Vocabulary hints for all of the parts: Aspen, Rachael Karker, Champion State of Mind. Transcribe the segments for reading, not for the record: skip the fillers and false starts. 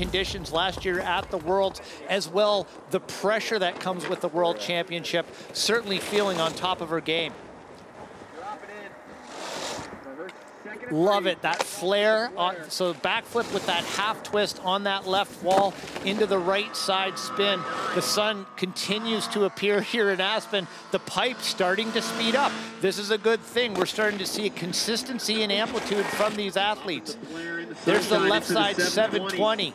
conditions last year at the Worlds, as well the pressure that comes with the World Championship, certainly feeling on top of her game. Love it, that flare. So backflip with that half twist on that left wall into the right side spin. The sun continues to appear here in Aspen. The pipe's starting to speed up. This is a good thing. We're starting to see consistency and amplitude from these athletes. There's the left side 720.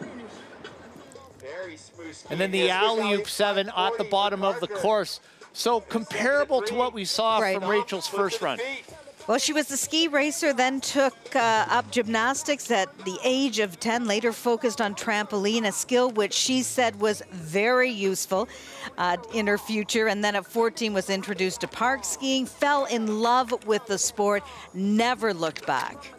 And then the alley-oop 7 at the bottom of the course. So comparable to what we saw from Rachael's first run. Well, she was the ski racer, then took up gymnastics at the age of 10, later focused on trampoline, a skill which she said was very useful in her future. And then at 14 was introduced to park skiing, fell in love with the sport, never looked back.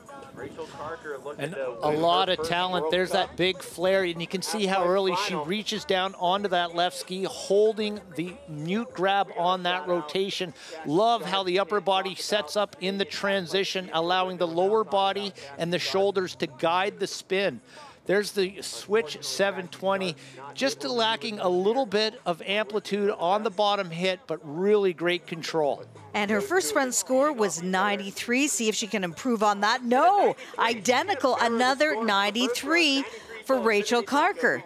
And a lot of talent. There's that big flare, and you can see how early she reaches down onto that left ski, holding the mute grab on that rotation. Love how the upper body sets up in the transition, allowing the lower body and the shoulders to guide the spin. There's the switch 720, just lacking a little bit of amplitude on the bottom hit, but really great control. And her first run score was 93. See if she can improve on that. No, identical, another 93 for Rachael Karker.